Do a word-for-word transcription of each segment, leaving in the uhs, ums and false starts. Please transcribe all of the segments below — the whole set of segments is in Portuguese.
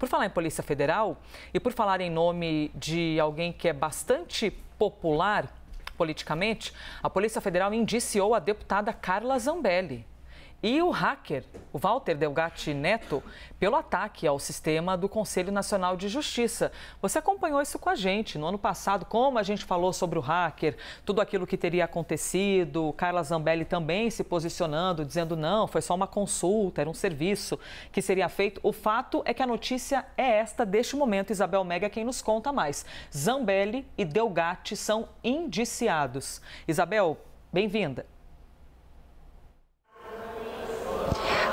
Por falar em Polícia Federal e por falar em nome de alguém que é bastante popular politicamente, a Polícia Federal indiciou a deputada Carla Zambelli e o hacker, o Walter Delgatti Neto, pelo ataque ao sistema do Conselho Nacional de Justiça. Você acompanhou isso com a gente no ano passado, como a gente falou sobre o hacker, tudo aquilo que teria acontecido, Carla Zambelli também se posicionando, dizendo não, foi só uma consulta, era um serviço que seria feito. O fato é que a notícia é esta deste momento. Isabel Meg é quem nos conta mais. Zambelli e Delgatti são indiciados. Isabel, bem-vinda.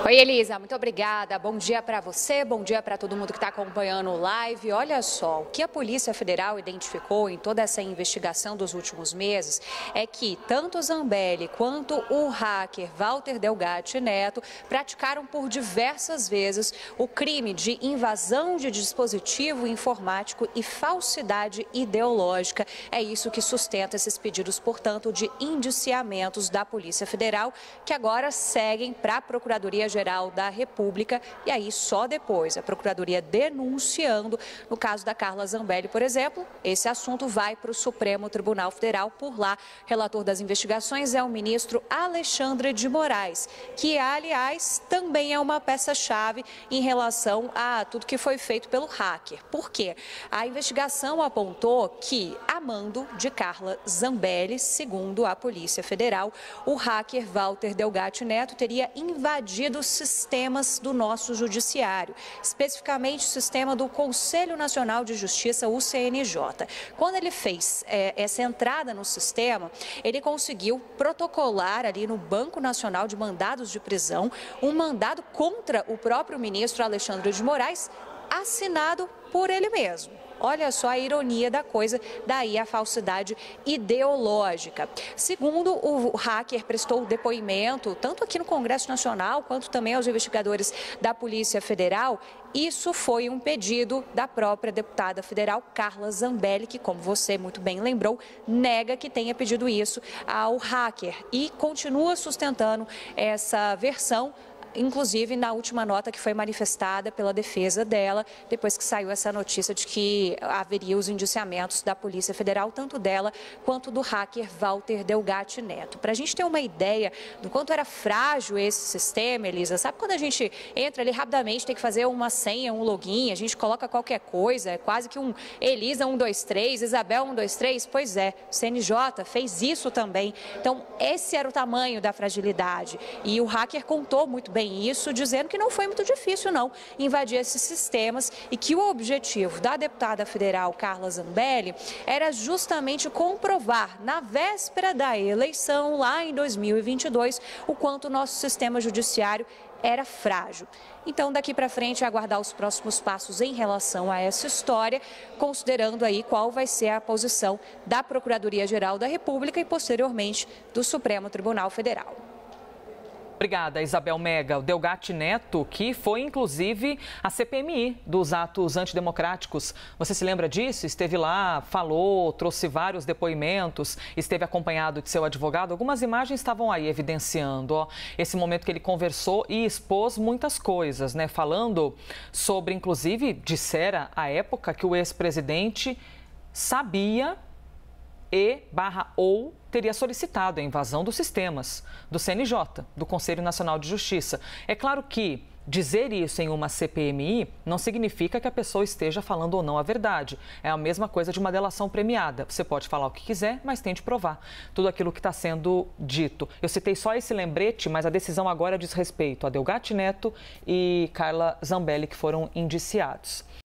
Oi, Elisa, muito obrigada. Bom dia para você, bom dia para todo mundo que está acompanhando o live. Olha só, o que a Polícia Federal identificou em toda essa investigação dos últimos meses é que tanto Zambelli quanto o hacker Walter Delgatti Neto praticaram por diversas vezes o crime de invasão de dispositivo informático e falsidade ideológica. É isso que sustenta esses pedidos, portanto, de indiciamentos da Polícia Federal, que agora seguem para a Procuradoria Geral da República, e aí só depois a Procuradoria denunciando. No caso da Carla Zambelli, por exemplo, esse assunto vai para o Supremo Tribunal Federal. Por lá, relator das investigações é o ministro Alexandre de Moraes, que, aliás, também é uma peça-chave em relação a tudo que foi feito pelo hacker. Por quê? A investigação apontou que, a mando de Carla Zambelli, segundo a Polícia Federal, o hacker Walter Delgatti Neto teria invadido dos sistemas do nosso judiciário, especificamente o sistema do Conselho Nacional de Justiça, o C N J. Quando ele fez é, essa entrada no sistema, ele conseguiu protocolar ali no Banco Nacional de Mandados de Prisão um mandado contra o próprio ministro Alexandre de Moraes, assinado por ele mesmo. Olha só a ironia da coisa, daí a falsidade ideológica. Segundo, o hacker prestou depoimento, tanto aqui no Congresso Nacional, quanto também aos investigadores da Polícia Federal. Isso foi um pedido da própria deputada federal, Carla Zambelli, que, como você muito bem lembrou, nega que tenha pedido isso ao hacker e continua sustentando essa versão, inclusive na última nota que foi manifestada pela defesa dela, depois que saiu essa notícia de que haveria os indiciamentos da Polícia Federal, tanto dela quanto do hacker Walter Delgatti Neto. Para a gente ter uma ideia do quanto era frágil esse sistema, Elisa, sabe quando a gente entra ali rapidamente, tem que fazer uma senha, um login, a gente coloca qualquer coisa, é quase que um Elisa um dois três, Isabel um dois três, pois é, o C N J fez isso também. Então, esse era o tamanho da fragilidade e o hacker contou muito bem isso, dizendo que não foi muito difícil não invadir esses sistemas e que o objetivo da deputada federal Carla Zambelli era justamente comprovar na véspera da eleição lá em dois mil e vinte e dois o quanto o nosso sistema judiciário era frágil. Então, daqui para frente, aguardar os próximos passos em relação a essa história, considerando aí qual vai ser a posição da Procuradoria Geral da República e posteriormente do Supremo Tribunal Federal. Obrigada, Isabel Meg. O Delgatti Neto, que foi, inclusive, a C P M I dos Atos Antidemocráticos. Você se lembra disso? Esteve lá, falou, trouxe vários depoimentos, esteve acompanhado de seu advogado. Algumas imagens estavam aí evidenciando, ó, esse momento que ele conversou e expôs muitas coisas, né? Falando sobre, inclusive, dissera à época que o ex-presidente sabia e barra ou teria solicitado a invasão dos sistemas do C N J, do Conselho Nacional de Justiça. É claro que dizer isso em uma C P M I não significa que a pessoa esteja falando ou não a verdade. É a mesma coisa de uma delação premiada. Você pode falar o que quiser, mas tente provar tudo aquilo que está sendo dito. Eu citei só esse lembrete, mas a decisão agora diz respeito a Delgatti Neto e Carla Zambelli, que foram indiciados.